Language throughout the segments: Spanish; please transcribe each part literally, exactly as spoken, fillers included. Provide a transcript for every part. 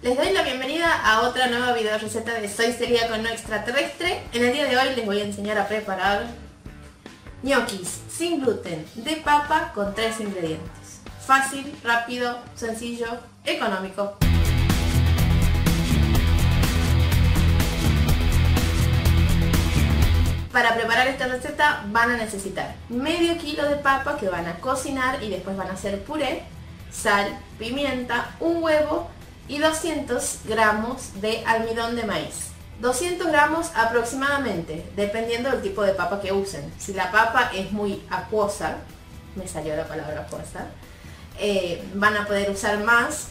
Les doy la bienvenida a otra nueva video receta de Soy Celíaco No Extraterrestre. En el día de hoy les voy a enseñar a preparar ñoquis sin gluten de papa con tres ingredientes. Fácil, rápido, sencillo, económico. Para preparar esta receta van a necesitar medio kilo de papa que van a cocinar y después van a hacer puré, sal, pimienta, un huevo y doscientos gramos de almidón de maíz. doscientos gramos aproximadamente, dependiendo del tipo de papa que usen. Si la papa es muy acuosa, me salió la palabra acuosa, eh, van a poder usar más.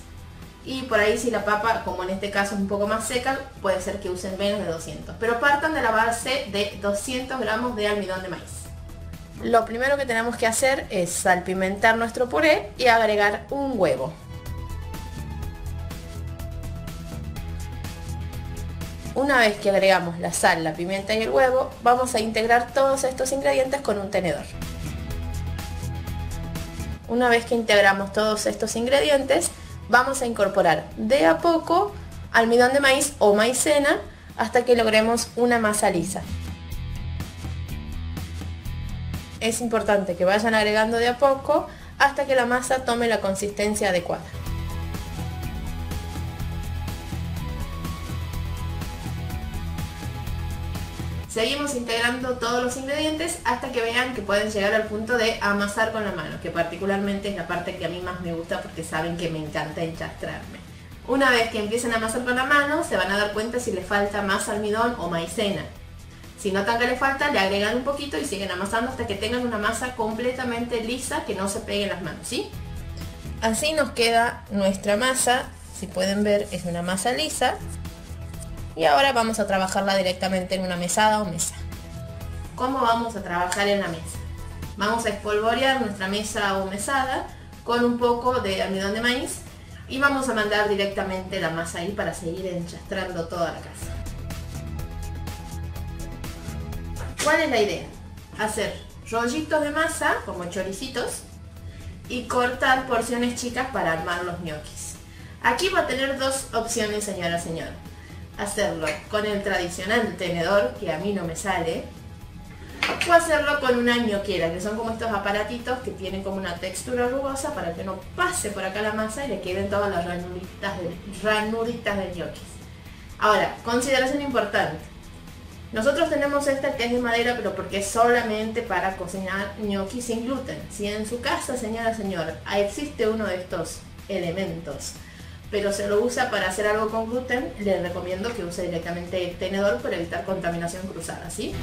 Y por ahí si la papa, como en este caso, es un poco más seca, puede ser que usen menos de doscientos. Pero partan de la base de doscientos gramos de almidón de maíz. Lo primero que tenemos que hacer es salpimentar nuestro puré y agregar un huevo. Una vez que agregamos la sal, la pimienta y el huevo, vamos a integrar todos estos ingredientes con un tenedor. Una vez que integramos todos estos ingredientes, vamos a incorporar de a poco almidón de maíz o maicena hasta que logremos una masa lisa. Es importante que vayan agregando de a poco hasta que la masa tome la consistencia adecuada. Seguimos integrando todos los ingredientes hasta que vean que pueden llegar al punto de amasar con la mano, que particularmente es la parte que a mí más me gusta porque saben que me encanta enchastrarme. Una vez que empiecen a amasar con la mano, se van a dar cuenta si les falta más almidón o maicena. Si notan que les falta, le agregan un poquito y siguen amasando hasta que tengan una masa completamente lisa que no se pegue en las manos, ¿sí? Así nos queda nuestra masa. Si pueden ver, es una masa lisa. Y ahora vamos a trabajarla directamente en una mesada o mesa. ¿Cómo vamos a trabajar en la mesa? Vamos a espolvorear nuestra mesa o mesada con un poco de almidón de maíz y vamos a mandar directamente la masa ahí para seguir enchastrando toda la casa. ¿Cuál es la idea? Hacer rollitos de masa, como choricitos, y cortar porciones chicas para armar los ñoquis. Aquí va a tener dos opciones, señora, señora. Hacerlo con el tradicional tenedor, que a mí no me sale, o hacerlo con una ñoquera, que son como estos aparatitos que tienen como una textura rugosa para que no pase por acá la masa y le queden todas las ranuritas de, ranuritas de ñoquis. Ahora, consideración importante. Nosotros tenemos esta que es de madera, pero porque es solamente para cocinar ñoquis sin gluten. Si en su casa, señora, señor, existe uno de estos elementos, pero se lo usa para hacer algo con gluten, les recomiendo que use directamente el tenedor para evitar contaminación cruzada, ¿sí?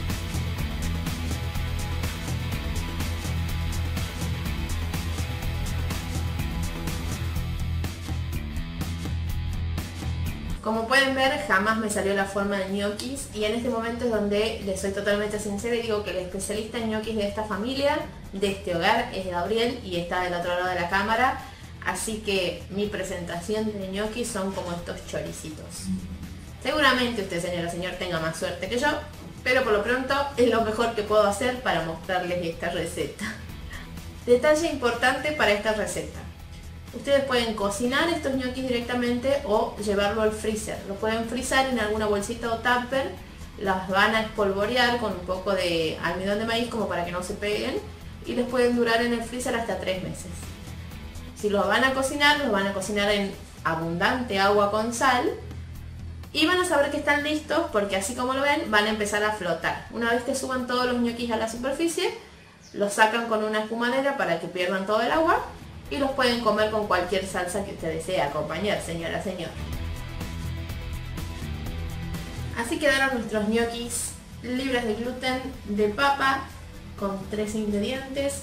Como pueden ver, jamás me salió la forma de ñoquis y en este momento es donde les soy totalmente sincera y digo que el especialista en ñoquis de esta familia, de este hogar, es Gabriel y está del otro lado de la cámara. Así que mi presentación de ñoquis son como estos choricitos. Seguramente usted, señora, señor, tenga más suerte que yo, pero por lo pronto es lo mejor que puedo hacer para mostrarles esta receta. Detalle importante para esta receta. Ustedes pueden cocinar estos ñoquis directamente o llevarlo al freezer. Lo pueden frizar en alguna bolsita o tupper, las van a espolvorear con un poco de almidón de maíz como para que no se peguen y les pueden durar en el freezer hasta tres meses. Si los van a cocinar, los van a cocinar en abundante agua con sal y van a saber que están listos porque así como lo ven, van a empezar a flotar. Una vez que suban todos los ñoquis a la superficie, los sacan con una espumadera para que pierdan todo el agua y los pueden comer con cualquier salsa que usted desee acompañar, señora, señor. Así quedaron nuestros ñoquis libres de gluten de papa con tres ingredientes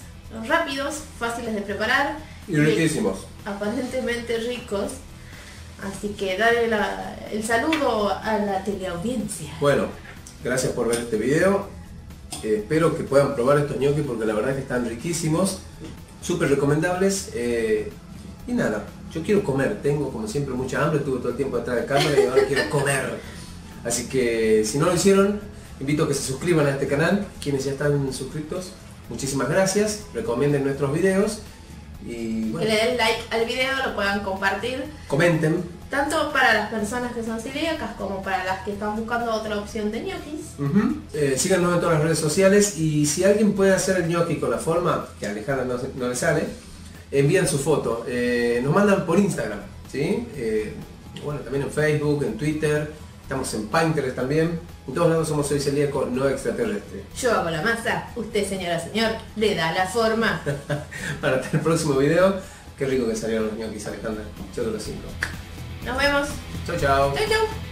rápidos, fáciles de preparar. Y riquísimos. Aparentemente ricos. Así que dale la, el saludo a la teleaudiencia. Bueno, gracias por ver este video. Eh, espero que puedan probar estos ñoquis porque la verdad es que están riquísimos. Súper recomendables. Eh, y nada, yo quiero comer. Tengo como siempre mucha hambre. Estuve todo el tiempo detrás de cámara y ahora quiero comer. Así que si no lo hicieron, invito a que se suscriban a este canal. Quienes ya están suscritos, muchísimas gracias. Recomienden nuestros videos. Y bueno, que le den like al video, lo puedan compartir, comenten tanto para las personas que son celíacas como para las que están buscando otra opción de ñoquis. Uh-huh. eh, síganos en todas las redes sociales, y si alguien puede hacer el ñoqui con la forma que a Alejandra no, no le sale, envían su foto, eh, nos mandan por Instagram, ¿sí? Eh, bueno, también en Facebook, en Twitter, estamos en Pinterest también. En todos lados somos Soy Celíaco, No Extraterrestre. Yo hago la masa, usted señora, señor, le da la forma. Para hasta el próximo video. Qué rico que salieron los ñoquis, Alejandra. Yo te lo siento. Nos vemos. Chau, chau. Chau, chau.